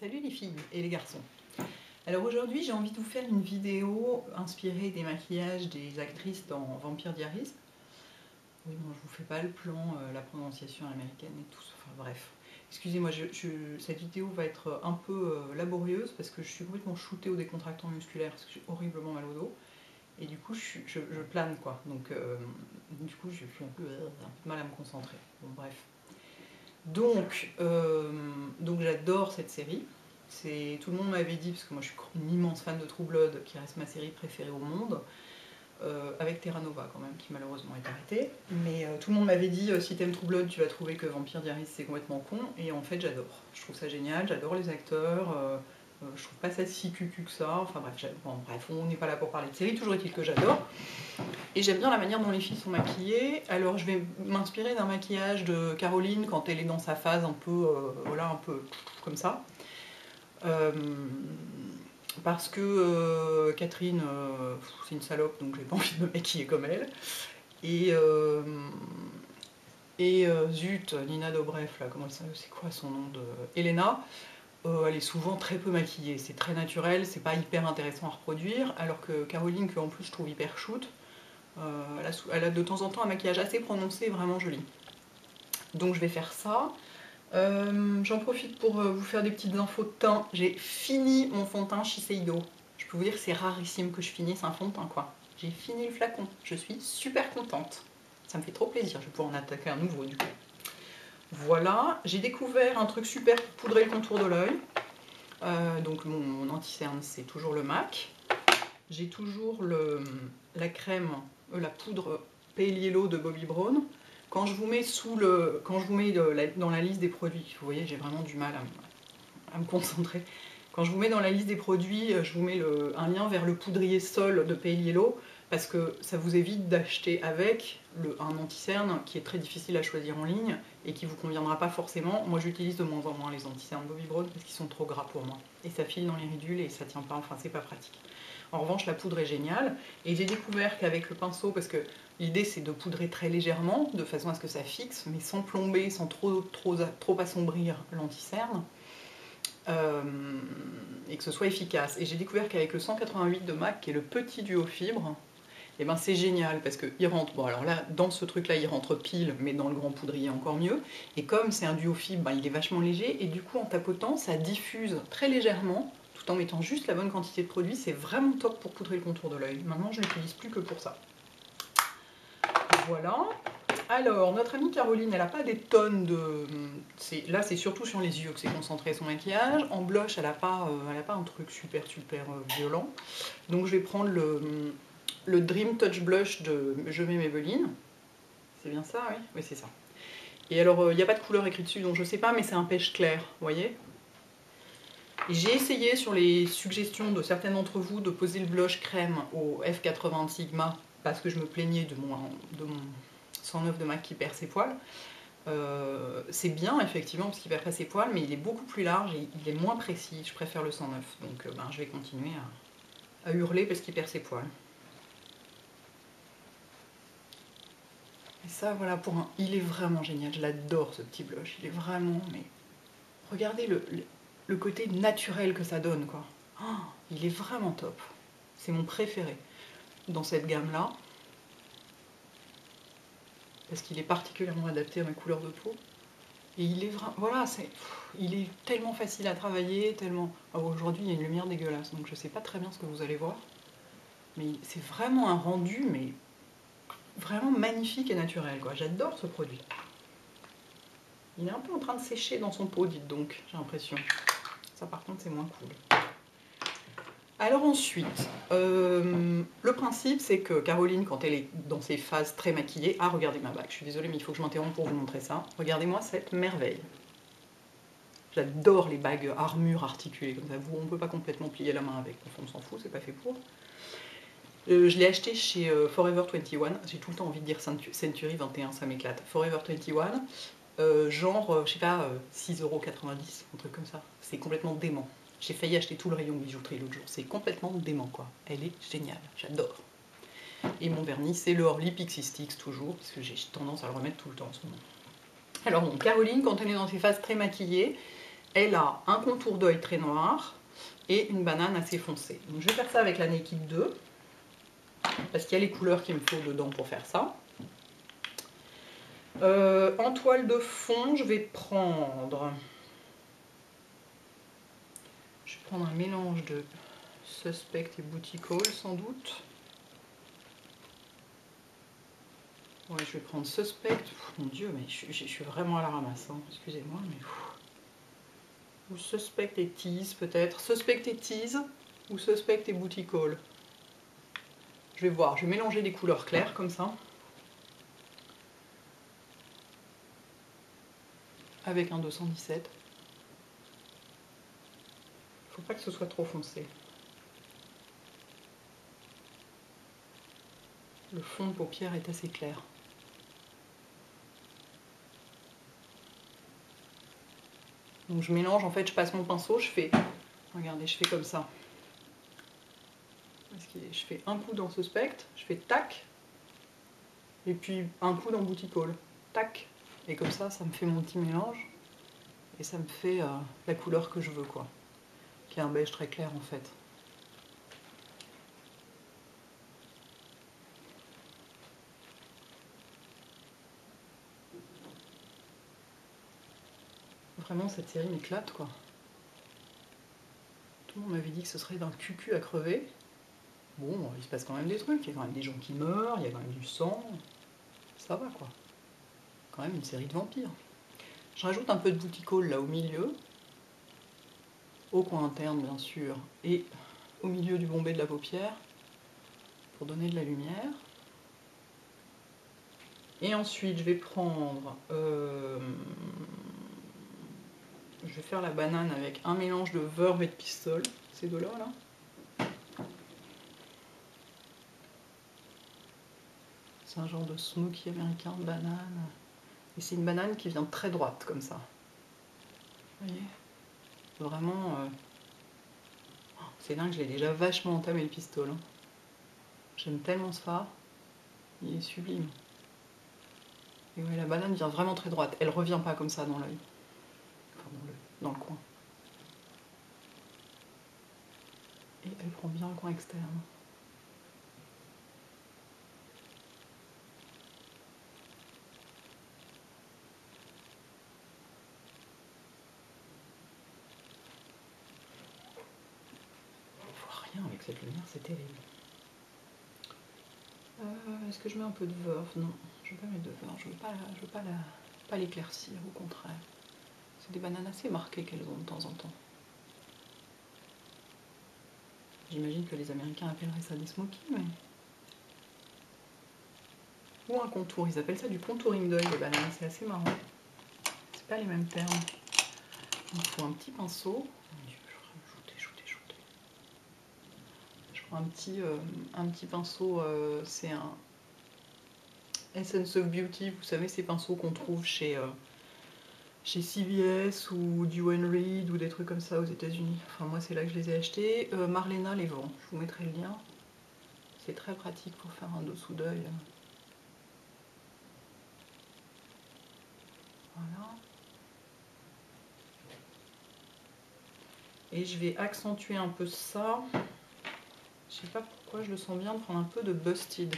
Salut les filles et les garçons. Alors aujourd'hui j'ai envie de vous faire une vidéo inspirée des maquillages des actrices dans Vampire Diaries. Oui, bon, je vous fais pas le plan, la prononciation américaine et tout, enfin bref. Excusez-moi, cette vidéo va être un peu laborieuse parce que je suis complètement shootée au décontractant musculaire parce que j'ai horriblement mal au dos. Et du coup je plane quoi, donc du coup je suis un peu de mal à me concentrer, bon bref. Donc j'adore cette série, tout le monde m'avait dit, parce que moi je suis une immense fan de True Blood, qui reste ma série préférée au monde, avec Terra Nova quand même, qui malheureusement est arrêtée, mais tout le monde m'avait dit si t'aimes True Blood tu vas trouver que Vampire Diaries c'est complètement con, et en fait j'adore, je trouve ça génial, j'adore les acteurs, je trouve pas ça si cucu que ça, enfin bref, on n'est pas là pour parler de série, toujours est-il que j'adore. Et j'aime bien la manière dont les filles sont maquillées, alors je vais m'inspirer d'un maquillage de Caroline quand elle est dans sa phase un peu, voilà, un peu comme ça. Parce que Catherine, c'est une salope, donc j'ai pas envie de me maquiller comme elle. Et zut, Nina Dobrev, là, comment ça, c'est quoi son nom de... Elena. Elle est souvent très peu maquillée, c'est très naturel, c'est pas hyper intéressant à reproduire, alors que Caroline, que en plus je trouve hyper shoot, elle a de temps en temps un maquillage assez prononcé, vraiment joli. Donc je vais faire ça. J'en profite pour vous faire des petites infos de teint. J'ai fini mon fond de teint Shiseido. Je peux vous dire que c'est rarissime que je finisse un fond de teint, quoi. J'ai fini le flacon, je suis super contente. Ça me fait trop plaisir, je vais pouvoir en attaquer un nouveau du coup. Voilà, j'ai découvert un truc super pour poudrer le contour de l'œil. Donc mon anti-cerne, c'est toujours le MAC. J'ai toujours la crème, la poudre Pale Yellow de Bobbi Brown. Quand je vous mets, dans la liste des produits, vous voyez, j'ai vraiment du mal à me concentrer. Quand je vous mets dans la liste des produits, je vous mets un lien vers le poudrier Sol de Pale Yellow. Parce que ça vous évite d'acheter avec un anti-cerne qui est très difficile à choisir en ligne et qui vous conviendra pas forcément. Moi j'utilise de moins en moins les anti-cernes Bobbi Brown parce qu'ils sont trop gras pour moi. Et ça file dans les ridules et ça tient pas, enfin c'est pas pratique. En revanche la poudre est géniale et j'ai découvert qu'avec le pinceau, parce que l'idée c'est de poudrer très légèrement de façon à ce que ça fixe mais sans plomber, sans trop assombrir l'anti-cerne. Et que ce soit efficace. Et j'ai découvert qu'avec le 188 de MAC qui est le petit duo fibre, et eh ben c'est génial parce qu'il rentre, bon alors là dans ce truc là il rentre pile mais dans le grand poudrier encore mieux, et comme c'est un duo fibre ben, il est vachement léger et du coup en tapotant ça diffuse très légèrement tout en mettant juste la bonne quantité de produit, c'est vraiment top pour poudrer le contour de l'œil. Maintenant je l'utilise plus que pour ça. Voilà, alors notre amie Caroline elle a pas des tonnes de... là c'est surtout sur les yeux que c'est concentré son maquillage, en blush elle a pas un truc super violent, donc je vais prendre le Dream Touch Blush de Je mets Maybelline, c'est bien ça, oui, oui c'est ça. Et alors il n'y a pas de couleur écrite dessus donc je sais pas, mais c'est un pêche clair, vous voyez. J'ai essayé sur les suggestions de certaines d'entre vous de poser le blush crème au F80 de Sigma parce que je me plaignais de mon 109 de MAC qui perd ses poils. C'est bien effectivement parce qu'il perd pas ses poils mais il est beaucoup plus large et il est moins précis, je préfère le 109 donc ben, je vais continuer à hurler parce qu'il perd ses poils. Et ça, voilà, pour un... Il est vraiment génial, je l'adore ce petit blush, il est vraiment, mais... Regardez le côté naturel que ça donne, quoi. Oh, il est vraiment top. C'est mon préféré dans cette gamme-là. Parce qu'il est particulièrement adapté à ma couleur de peau. Et il est vraiment... Voilà, c'est... Il est tellement facile à travailler, tellement... Aujourd'hui, il y a une lumière dégueulasse, donc je sais pas très bien ce que vous allez voir. Mais c'est vraiment un rendu, mais... vraiment magnifique et naturel, quoi. J'adore ce produit. Il est un peu en train de sécher dans son pot, dites donc, j'ai l'impression. Ça par contre c'est moins cool. Alors ensuite, le principe c'est que Caroline, quand elle est dans ses phases très maquillées... Ah, regardez ma bague, je suis désolée mais il faut que je m'interrompe pour vous montrer ça. Regardez-moi cette merveille. J'adore les bagues armures articulées, comme ça, on peut pas complètement plier la main avec, on s'en fout, c'est pas fait pour... je l'ai acheté chez Forever 21, j'ai tout le temps envie de dire Century 21, ça m'éclate. Forever 21, genre, je sais pas, 6,90€, un truc comme ça. C'est complètement dément. J'ai failli acheter tout le rayon bijouterie l'autre jour, c'est complètement dément quoi. Elle est géniale, j'adore. Et mon vernis, c'est le Orly Pixie Sticks toujours, parce que j'ai tendance à le remettre tout le temps en ce moment. Alors bon, Caroline, quand elle est dans ses phases très maquillées, elle a un contour d'œil très noir et une banane assez foncée. Donc je vais faire ça avec la Naked 2, parce qu'il y a les couleurs qu'il me faut dedans pour faire ça. En toile de fond, je vais prendre un mélange de Suspect et Boutique Haul sans doute. Ouais, je vais prendre Suspect. Pff, mon Dieu, mais je suis vraiment à la ramasse, hein. Excusez-moi, mais... Ou Suspect et Tease peut-être. Suspect et Tease ou Suspect et Boutique Haul. Je vais voir, je vais mélanger des couleurs claires comme ça. Avec un 217. Faut pas que ce soit trop foncé. Le fond de paupière est assez clair. Donc je mélange, en fait je passe mon pinceau, je fais... Regardez, je fais comme ça. Parce que je fais un coup dans ce spectre, je fais tac, et puis un coup dans Boutique Haul, tac. Et comme ça, ça me fait mon petit mélange, et ça me fait la couleur que je veux, quoi. Qui est un beige très clair en fait. Vraiment, cette série m'éclate, quoi. Tout le monde m'avait dit que ce serait d'un cul-cul à crever. Bon, il se passe quand même des trucs. Il y a quand même des gens qui meurent, il y a quand même du sang. Ça va, quoi. Quand même une série de vampires. Je rajoute un peu de Boutique Haul, là, au milieu. Au coin interne, bien sûr. Et au milieu du bombé de la paupière. Pour donner de la lumière. Et ensuite, je vais prendre... Je vais faire la banane avec un mélange de Verve et de Pistol, ces deux-là, là. C'est un genre de smokey américain de banane. Et c'est une banane qui vient très droite, comme ça. Vous voyez? Vraiment... Oh, c'est dingue, je l'ai déjà vachement entamé, le Pistol. Hein. J'aime tellement ce fard. Il est sublime. Et ouais, la banane vient vraiment très droite. Elle revient pas comme ça dans l'œil. Dans le coin. Et elle prend bien le coin externe. On voit rien avec cette lumière, c'est terrible. Est-ce que je mets un peu de verve? Non, je ne veux pas mettre de verve, je veux pas l'éclaircir, au contraire. Des bananes assez marquées qu'elles ont de temps en temps. J'imagine que les Américains appelleraient ça des smokies, mais... Ou un contour, ils appellent ça du contouring d'œil, les bananes, c'est assez marrant. C'est pas les mêmes termes. Il faut un petit pinceau. Je prends un petit pinceau, c'est un Essence of Beauty, vous savez, ces pinceaux qu'on trouve chez CVS ou Dew & Reed ou des trucs comme ça aux États-Unis. Enfin, moi, c'est là que je les ai achetés. Marlena les vend. Je vous mettrai le lien. C'est très pratique pour faire un dessous d'œil. Voilà. Et je vais accentuer un peu ça. Je sais pas pourquoi, je le sens bien de prendre un peu de Busted,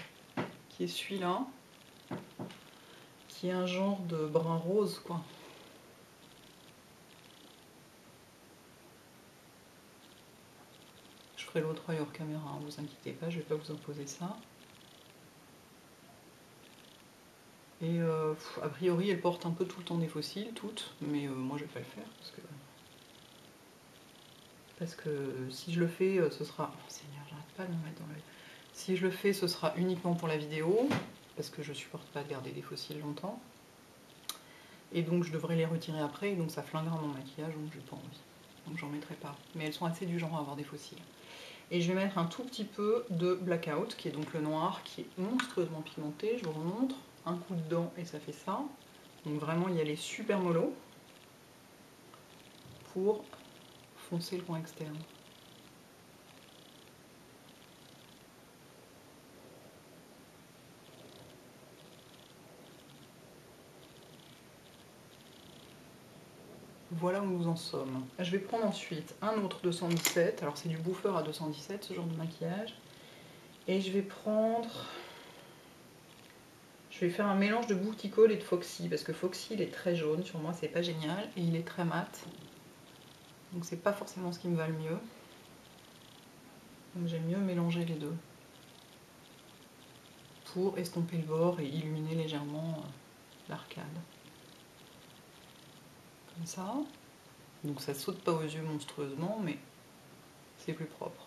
qui est celui-là, qui est un genre de brun rose, quoi. L'autre hors caméra, hein, vous inquiétez pas, je vais pas vous imposer ça. Et a priori, elle porte un peu tout le temps des fossiles, toutes, mais moi je vais pas le faire parce que si je le fais, ce sera... Oh, Seigneur, j'arrête pas de me mettre dans l'œil. Si je le fais, ce sera uniquement pour la vidéo parce que je supporte pas de garder des fossiles longtemps. Et donc je devrais les retirer après, et donc ça flinguera mon maquillage, donc j'ai pas envie. Donc j'en mettrai pas, mais elles sont assez du genre à avoir des fossiles. Et je vais mettre un tout petit peu de Blackout, qui est donc le noir, qui est monstrueusement pigmenté, je vous remontre. Un coup de dent et ça fait ça. Donc vraiment il y a les super mollo pour foncer le coin externe. Voilà où nous en sommes. Je vais prendre ensuite un autre 217. Alors c'est du bouffeur à 217, ce genre de maquillage. Et je vais prendre... Je vais faire un mélange de Bourticol et de Foxy, parce que Foxy il est très jaune, sur moi c'est pas génial, et il est très mat. Donc c'est pas forcément ce qui me va le mieux. Donc j'aime mieux mélanger les deux. Pour estomper le bord et illuminer légèrement l'arcade. Comme ça. Donc ça saute pas aux yeux monstrueusement, mais c'est plus propre.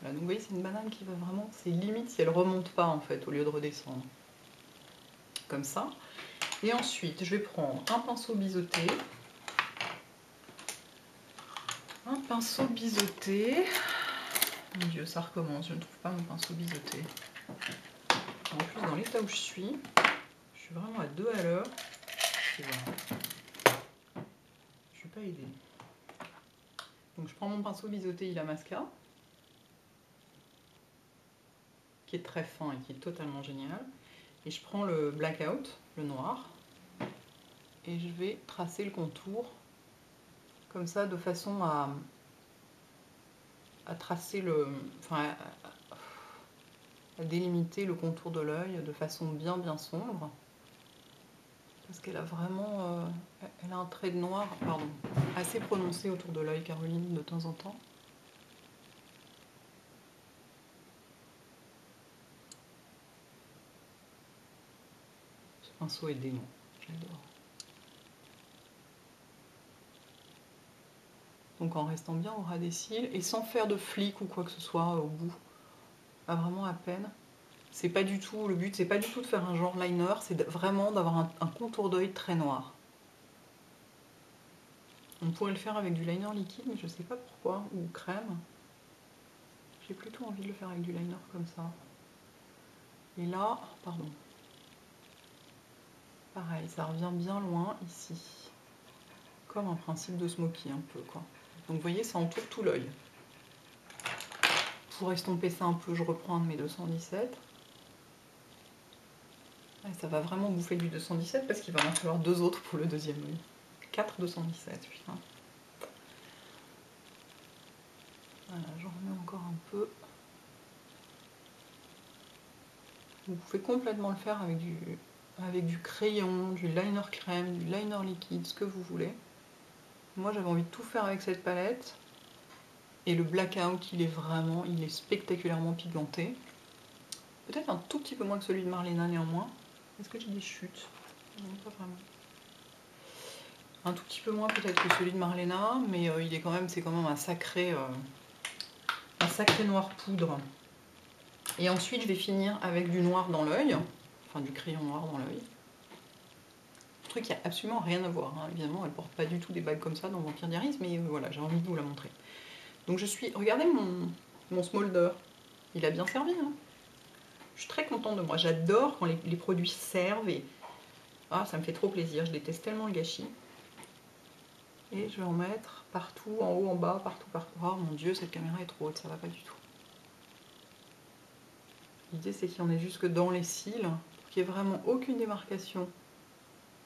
Voilà, donc vous voyez c'est une banane qui va vraiment... C'est limite si elle remonte pas en fait, au lieu de redescendre. Comme ça. Et ensuite je vais prendre un pinceau biseauté. Un pinceau biseauté. Mon dieu, ça recommence, je ne trouve pas mon pinceau biseauté. En plus, dans l'état où je suis vraiment à 2 à l'heure. Je suis pas aidée. Donc je prends mon pinceau biseauté Illamasqua, qui est très fin et qui est totalement génial. Et je prends le blackout, le noir, et je vais tracer le contour comme ça, de façon à tracer le... Enfin, à délimiter le contour de l'œil de façon bien sombre, parce qu'elle a vraiment elle a un trait de noir assez prononcé autour de l'œil, Caroline, de temps en temps. Ce pinceau est dément, j'adore. Donc en restant bien au ras des cils et sans faire de flic ou quoi que ce soit au bout. Pas vraiment à peine. C'est pas du tout le but, c'est pas du tout de faire un genre liner, c'est vraiment d'avoir un contour d'œil très noir. On pourrait le faire avec du liner liquide, mais je sais pas pourquoi, ou crème. J'ai plutôt envie de le faire avec du liner comme ça. Et là, pardon. Pareil, ça revient bien loin ici. Comme un principe de smoky un peu quoi. Donc vous voyez, ça entoure tout l'œil. Pour estomper ça un peu, je reprends un de mes 217. Et ça va vraiment bouffer du 217 parce qu'il va en falloir deux autres pour le deuxième œil. 4 217, putain. Voilà, j'en remets encore un peu. Vous pouvez complètement le faire avec du crayon, du liner crème, du liner liquide, ce que vous voulez. Moi j'avais envie de tout faire avec cette palette. Et le blackout, il est spectaculairement pigmenté. Peut-être un tout petit peu moins que celui de Marlena néanmoins. Est-ce que j'ai des chutes? Non, pas vraiment. Un tout petit peu moins peut-être que celui de Marlena, mais il est quand même, c'est quand même un sacré noir poudre. Et ensuite, je vais finir avec du noir dans l'œil, enfin du crayon noir dans l'œil. Un truc qui a absolument rien à voir. Hein. Évidemment, elle porte pas du tout des bagues comme ça dans Vampire Diaries, mais voilà, j'ai envie de vous la montrer. Donc je suis... Regardez mon smolder. Il a bien servi. Hein, je suis très contente de moi. J'adore quand les produits servent et... Ah, ça me fait trop plaisir. Je déteste tellement le gâchis. Et je vais en mettre partout, en haut, en bas, partout. Oh mon dieu, cette caméra est trop haute. Ça va pas du tout. L'idée, c'est qu'il y en ait jusque dans les cils. Pour qu'il n'y ait vraiment aucune démarcation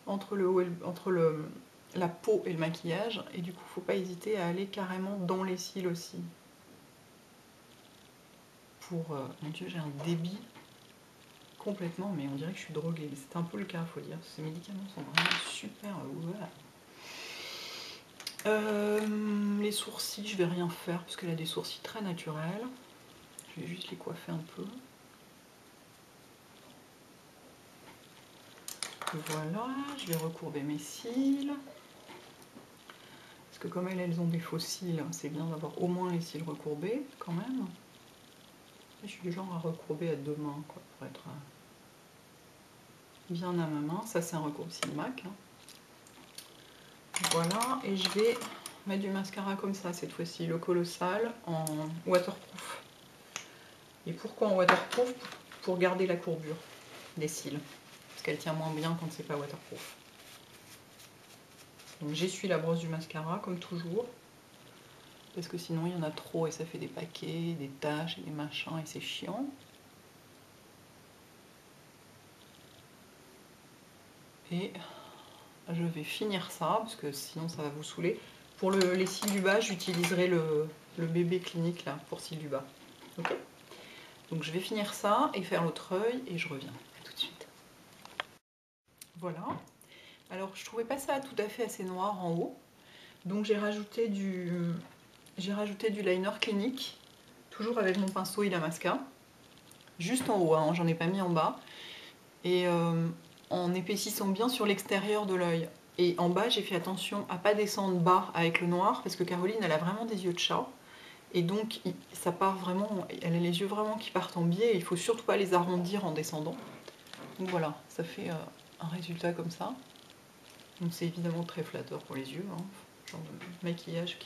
entre le haut et le... la peau et le maquillage, et du coup faut pas hésiter à aller carrément dans les cils aussi. Pour... mon dieu, j'ai un débit complètement, mais on dirait que je suis droguée. C'est un peu le cas, faut dire, ces médicaments sont vraiment super ouverts. Les sourcils, je vais rien faire parce qu'elle a des sourcils très naturels. Je vais juste les coiffer un peu. Voilà, je vais recourber mes cils. Parce que comme elles ont des faux cils, c'est bien d'avoir au moins les cils recourbés, quand même. Et je suis du genre à recourber à deux mains, quoi, pour être bien à ma main. Ça, c'est un recourbe-cils MAC. Voilà, et je vais mettre du mascara comme ça, cette fois-ci, le colossal, en waterproof. Et pourquoi en waterproof? Pour garder la courbure des cils. Qu'elle tient moins bien quand c'est pas waterproof. Donc j'essuie la brosse du mascara comme toujours, parce que sinon il y en a trop et ça fait des paquets, des taches et des machins et c'est chiant. Et Je vais finir ça parce que sinon ça va vous saouler. Pour les cils du bas, j'utiliserai le bébé Clinique là pour cils du bas. Ok. Donc je vais finir ça et faire l'autre œil et je reviens. À tout de suite. Voilà. Alors je trouvais pas ça tout à fait assez noir en haut. Donc j'ai rajouté du liner Clinique, toujours avec mon pinceau Illamasqua, juste en haut, hein, j'en ai pas mis en bas, et en épaississant bien sur l'extérieur de l'œil. Et en bas, j'ai fait attention à pas descendre bas avec le noir, parce que Caroline, elle a vraiment des yeux de chat, et donc ça part vraiment, elle a les yeux vraiment qui partent en biais, et il faut surtout pas les arrondir en descendant. Donc voilà, ça fait un résultat comme ça. Donc c'est évidemment très flatteur pour les yeux, hein, genre de maquillage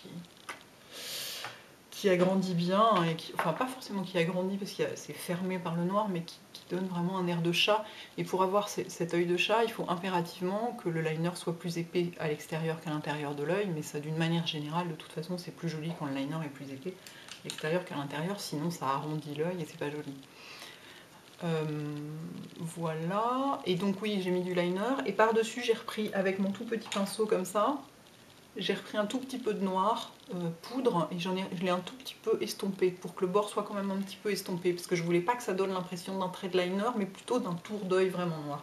qui agrandit bien, et qui, enfin pas forcément qui agrandit parce que c'est fermé par le noir, mais qui donne vraiment un air de chat. Et pour avoir cet œil de chat, il faut impérativement que le liner soit plus épais à l'extérieur qu'à l'intérieur de l'œil, mais ça d'une manière générale, de toute façon c'est plus joli quand le liner est plus épais à l'extérieur qu'à l'intérieur, sinon ça arrondit l'œil et c'est pas joli. Voilà, et donc oui, j'ai mis du liner, et par dessus j'ai repris avec mon tout petit pinceau comme ça, j'ai repris un tout petit peu de noir poudre, et je l'ai un tout petit peu estompé pour que le bord soit quand même un petit peu estompé, parce que je voulais pas que ça donne l'impression d'un trait de liner, mais plutôt d'un tour d'œil vraiment noir.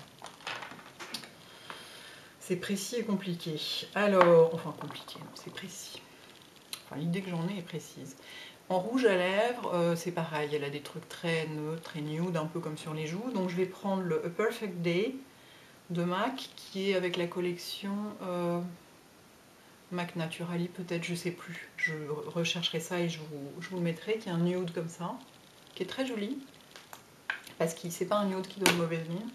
C'est précis et compliqué. Alors, enfin compliqué, c'est précis. Enfin l'idée que j'en ai est précise. En rouge à lèvres, c'est pareil, elle a des trucs très neutres, très nude, un peu comme sur les joues. Donc je vais prendre le A Perfect Day de MAC, qui est avec la collection MAC Naturali peut-être, je sais plus. Je rechercherai ça et je vous mettrai, qui est un nude comme ça, qui est très joli, parce que c'est pas un nude qui donne mauvaise mine.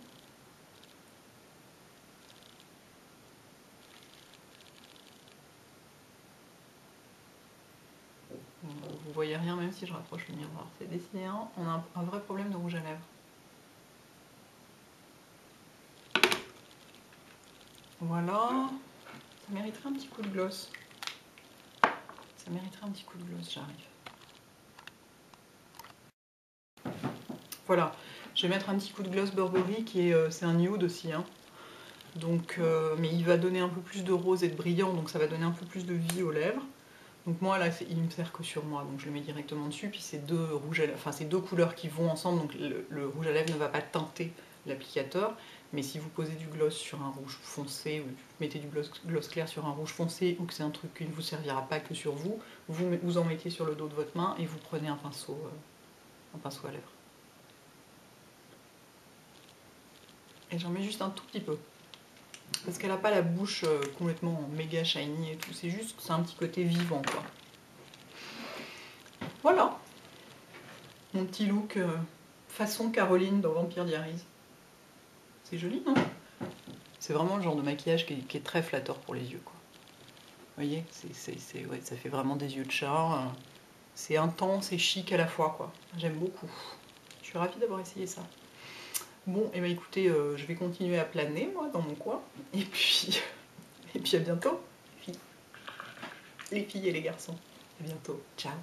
Vous voyez rien même si je rapproche le miroir, c'est décidément, on a un vrai problème de rouge à lèvres. Voilà, ça mériterait un petit coup de gloss. Ça mériterait un petit coup de gloss, j'arrive. Voilà, je vais mettre un petit coup de gloss Burberry qui est, c'est un nude aussi, hein. Donc, mais il va donner un peu plus de rose et de brillant, donc ça va donner un peu plus de vie aux lèvres. Donc moi là, il me sert que sur moi, donc je le mets directement dessus, puis c'est deux couleurs qui vont ensemble, donc le rouge à lèvres ne va pas teinter l'applicateur, mais si vous posez du gloss sur un rouge foncé, ou mettez du gloss clair sur un rouge foncé, ou que c'est un truc qui ne vous servira pas que sur vous, vous en mettez sur le dos de votre main et vous prenez un pinceau à lèvres. Et j'en mets juste un tout petit peu. Parce qu'elle n'a pas la bouche complètement méga shiny et tout, c'est juste que c'est un petit côté vivant quoi. Voilà, mon petit look façon Caroline dans Vampire Diaries. C'est joli non? C'est vraiment le genre de maquillage qui est très flatteur pour les yeux quoi. Vous voyez, ouais, ça fait vraiment des yeux de chat, c'est intense et chic à la fois quoi. J'aime beaucoup, je suis ravie d'avoir essayé ça. Bon, et bah écoutez, je vais continuer à planer, moi, dans mon coin. Et puis à bientôt, les filles et les garçons. À bientôt. Ciao.